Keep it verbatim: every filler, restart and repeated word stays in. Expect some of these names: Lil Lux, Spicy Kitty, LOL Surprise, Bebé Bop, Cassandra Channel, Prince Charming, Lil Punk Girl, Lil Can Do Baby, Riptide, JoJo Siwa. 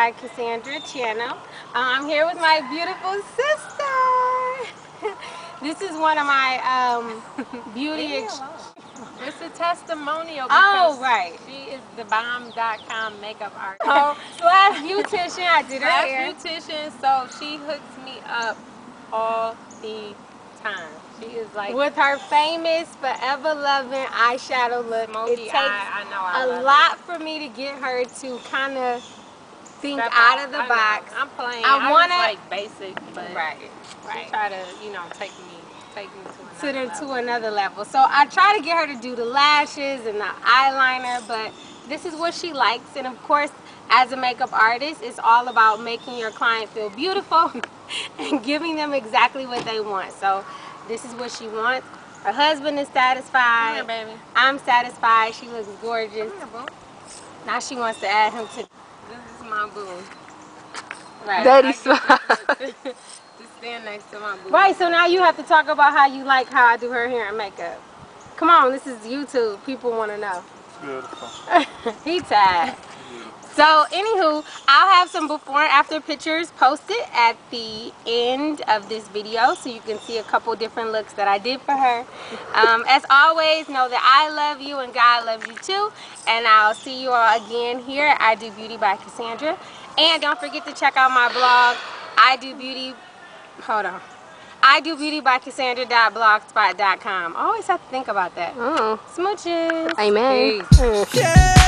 by Cassandra Channel. I'm here with my beautiful sister. This is one of my um, beauty ex It's a testimonial because oh, right. she is the bomb dot com makeup artist. Oh, slash beautician. I did her hair. Slash beautician, so she hooks me up all the time. She is like with her famous forever loving eyeshadow look. Moby, it takes I, I know I a lot it. for me to get her to kind of think Step out up. of the I box. Know. I'm playing. I, I want like basic, but right, right. She try to you know take me take me to another to, the, level. to another level. So I try to get her to do the lashes and the eyeliner, but this is what she likes. And of course, as a makeup artist, it's all about making your client feel beautiful and giving them exactly what they want. So this is what she wants. Her husband is satisfied. Come here, baby. I'm satisfied. She looks gorgeous. Come here, boo. Now she wants to add him to. This is my boo. Right. Daddy's smile. Just stand next to my boo. Right. So now you have to talk about how you like how I do her hair and makeup. Come on. This is YouTube. People want to know. Beautiful. He tired. So, anywho, I'll have some before and after pictures posted at the end of this video so you can see a couple different looks that I did for her. Um, as always, know that I love you and God loves you too. And I'll see you all again here at I Do Beauty by Cassandra. And don't forget to check out my blog, I Do Beauty. Hold on. I Do Beauty by Cassandra dot blogspot dot com. I always have to think about that. Mm. Smooches. Amen. Peace. Mm. Yeah.